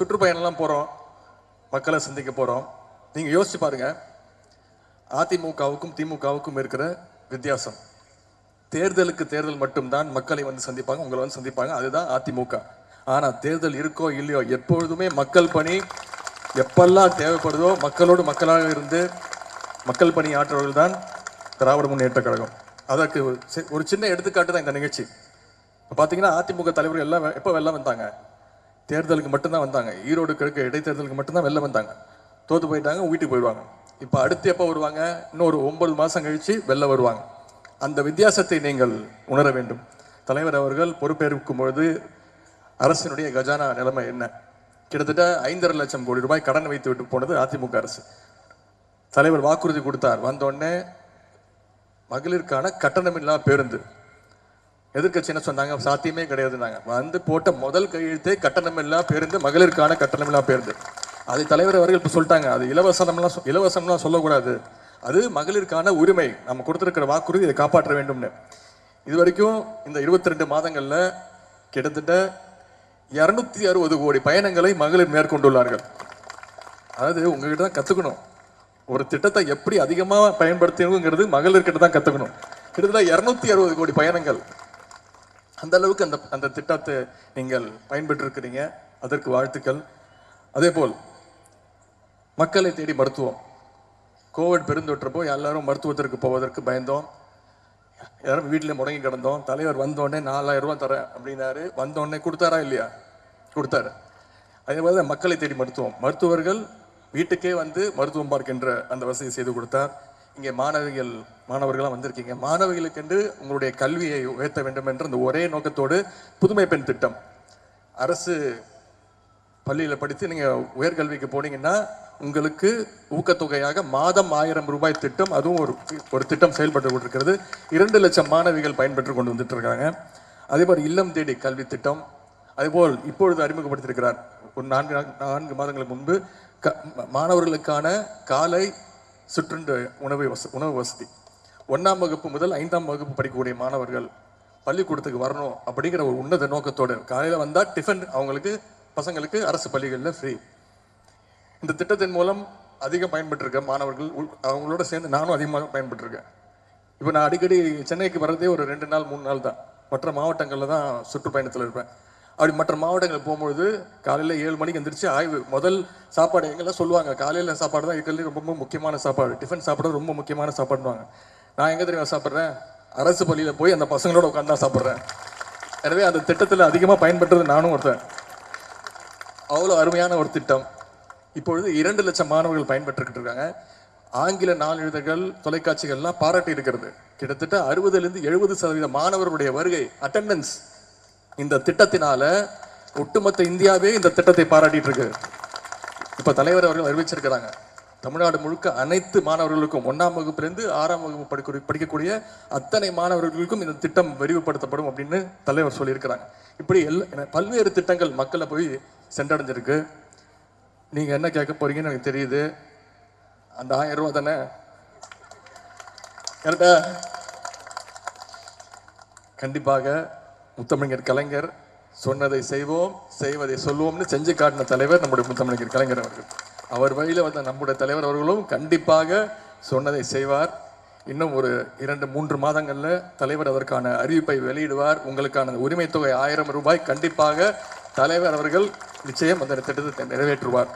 சுற்றுப்பயணம்லாம் போகிறோம், மக்களை சந்திக்க போகிறோம். நீங்கள் யோசிச்சு பாருங்கள், அதிமுகவுக்கும் திமுகவுக்கும் இருக்கிற வித்தியாசம், தேர்தலுக்கு தேர்தல் மட்டும்தான் மக்களை வந்து சந்திப்பாங்க, உங்களை வந்து சந்திப்பாங்க, அதுதான் அதிமுக. ஆனால் தேர்தல் இருக்கோ இல்லையோ எப்பொழுதுமே மக்கள் பணி எப்பெல்லாம் தேவைப்படுதோ மக்களோடு மக்களாக இருந்து மக்கள் பணி ஆற்றவர்கள் தான் திராவிட முன்னேற்ற கழகம். அதற்கு ஒரு சின்ன எடுத்துக்காட்டு தான் இந்த நிகழ்ச்சி. இப்போ பார்த்தீங்கன்னா அதிமுக தலைவர்கள் எல்லாம் எப்போ வெளில வந்தாங்க, தேர்தலுக்கு மட்டும்தான் வந்தாங்க. ஈரோடு கிழக்கு இடைத்தேர்தலுக்கு மட்டும்தான் வெளில வந்தாங்க, தோற்று போயிட்டாங்க, வீட்டுக்கு போயிடுவாங்க. இப்போ அடுத்து எப்போ வருவாங்க, இன்னொரு 9 மாதம் கழித்து வெளில வருவாங்க. அந்த வித்தியாசத்தை நீங்கள் உணர வேண்டும். தலைவர் அவர்கள் பொறுப்பேற்கும் பொழுது அரசினுடைய கஜானா நிலைமை என்ன, கிட்டத்தட்ட 5.5 லட்சம் கோடி ரூபாய் கடன் வைத்து விட்டு போனது அதிமுக அரசு. தலைவர் வாக்குறுதி கொடுத்தார், வந்தோடனே மகளிருக்கான கட்டணமில்லா பேருந்து. எதிர்கட்சி என்ன சொன்னாங்க, சாத்தியமே கிடையாதுன்னாங்க. வந்து போட்ட முதல் கையெழுத்தே கட்டணமில்லா பேருந்து, மகளிருக்கான கட்டணமில்லா பேருந்து. அது தலைவர் அவர்கள் இப்போ சொல்லிட்டாங்க, அது இலவசம்லாம் சொல்லக்கூடாது, அது மகளிருக்கான உரிமை, நம்ம கொடுத்துருக்கிற வாக்குறுதி இதை காப்பாற்ற வேண்டும்னு. இது வரைக்கும் இந்த 22 மாதங்களில் கிட்டத்தட்ட 260 கோடி பயணங்களை மகளிர் மேற்கொண்டுள்ளார்கள். அதாவது உங்ககிட்ட தான் கற்றுக்கணும், ஒரு திட்டத்தை எப்படி அதிகமாக பயன்படுத்தணுங்கிறது மகளிர்கிட்ட தான் கற்றுக்கணும். கிட்டத்தட்ட 260 கோடி பயணங்கள், அந்த அளவுக்கு அந்த திட்டத்தை நீங்கள் பயன்பெற்றிருக்கிறீங்க, அதற்கு வாழ்த்துக்கள். அதே போல் மக்களை தேடி மருத்துவம், கோவிட் பெருந்தொற்றப்போ எல்லாரும் மருத்துவத்திற்கு போவதற்கு பயந்தோம், எல்லாரும் வீட்டில் முடங்கி கிடந்தோம். தலைவர் வந்தோடனே 4000 ரூபா தரேன் அப்படின்னாரு, வந்தோடனே கொடுத்தாரா இல்லையா, கொடுத்தாரு. அதே மாதிரி மக்களை தேடி மருத்துவம், மருத்துவர்கள் வீட்டுக்கே வந்து மருத்துவம் பார்க்கின்ற அந்த வசதி செய்து கொடுத்தார். இங்கே மாணவர்களாக வந்திருக்கீங்க, மாணவிகளுக்கென்று உங்களுடைய கல்வியை உயர்த்த வேண்டும் என்ற அந்த ஒரே நோக்கத்தோடு புதுமை பெண் திட்டம், அரசு பள்ளியில் படித்து நீங்கள் உயர்கல்விக்கு போனீங்கன்னா உங்களுக்கு ஊக்கத்தொகையாக மாதம் 1000 ரூபாய் திட்டம், அதுவும் ஒரு திட்டம் செயல்பட்டு கொண்டிருக்கிறது. 2 லட்சம் மாணவிகள் பயன்பெற்று கொண்டு வந்துட்டு இருக்காங்க. அதேபோல் இல்லம் தேடி கல்வி திட்டம், அதேபோல் இப்பொழுது அறிமுகப்படுத்தியிருக்கிறார் ஒரு 4 மாதங்களுக்கு முன்பு மாணவர்களுக்கான காலை சுற்றுண்டு உணவு வசதி. 1ஆம் வகுப்பு முதல் 5ஆம் வகுப்பு படிக்கக்கூடிய மாணவர்கள் பள்ளிக்கூடத்துக்கு வரணும் அப்படிங்கிற ஒரு உன்னத நோக்கத்தோடு காலையில் வந்தால் டிஃபன் அவங்களுக்கு பசங்களுக்கு அரசு பள்ளிகளில் ஃப்ரீ. இந்த திட்டத்தின் மூலம் அதிகம் பயன்பெற்றிருக்கேன், மாணவர்கள் அவங்களோட சேர்ந்து நானும் அதிகமாக பயன்பெற்றிருக்கேன். இப்போ நான் அடிக்கடி சென்னைக்கு வர்றதே ஒரு 2 நாள் 3 நாள் தான், மற்ற மாவட்டங்களில் தான் சுற்றுப்பயணத்தில் இருப்பேன். அப்படி மற்ற மாவட்டங்கள் போகும்பொழுது காலையில் 7 மணிக்கு எந்திரிச்சு ஆய்வு முதல் சாப்பாடு எங்கெல்லாம் சொல்லுவாங்க, காலையில் சாப்பாடு தான் இருக்கிறது ரொம்ப முக்கியமான சாப்பாடு, டிஃபன் சாப்பிட்றது ரொம்ப முக்கியமான சாப்பாடுவாங்க. நான் எங்கே தெரியுமா சாப்பிட்றேன், அரசு பள்ளியில் போய் அந்த பசங்களோட உட்காந்து தான் சாப்பிட்றேன். எனவே அந்த திட்டத்தில் அதிகமாக பயன்பெற்றது நானும் ஒருத்தன். அவ்வளோ அருமையான ஒரு திட்டம். இப்பொழுது 2 லட்சம் மாணவர்கள் பயன்பெற்றுக்கிட்டு இருக்காங்க. ஆங்கில நாளிதழ்கள் தொலைக்காட்சிகள்லாம் பாராட்டி இருக்கிறது, கிட்டத்தட்ட 60-70% மாணவர்களுடைய வருகை அட்டெண்டன்ஸ் இந்த திட்டத்தினால ஒட்டுமொத்த இந்தியாவே இந்த திட்டத்தை பாராட்டிட்டு இருக்கு. இப்போ தலைவர் அவர்கள் அறிவிச்சிருக்கிறாங்க, தமிழ்நாடு முழுக்க அனைத்து மாணவர்களுக்கும் 1ஆம் வகுப்புலேருந்து 6ஆம் வகுப்பு படிக்கக்கூடிய அத்தனை மாணவர்களுக்கும் இந்த திட்டம் விரிவுபடுத்தப்படும் அப்படின்னு தலைவர் சொல்லியிருக்கிறாங்க. இப்படி பல்வேறு திட்டங்கள் மக்களை போய் சென்றடைஞ்சிருக்கு. நீங்கள் என்ன கேட்க போறீங்கன்னு எனக்கு தெரியுது, அந்த 1000 ரூபா தானே கரெக்டா? கண்டிப்பாக முத்தமிழர் கலைஞர் சொன்னதை செய்வோம், செய்வதை சொல்வோம்னு செஞ்சு காட்டின தலைவர் நம்முடைய முத்தமிழர் கலைஞர் அவர்கள். அவர் வழியில் வந்த நம்முடைய தலைவர் அவர்களும் கண்டிப்பாக சொன்னதை செய்வார். இன்னும் ஒரு 2-3 மாதங்களில் தலைவர் அதற்கான அறிவிப்பை வெளியிடுவார். உங்களுக்கான உரிமை தொகை 1000 ரூபாய் கண்டிப்பாக தலைவர் அவர்கள் நிச்சயம் அந்த திட்டத்தை நிறைவேற்றுவார்.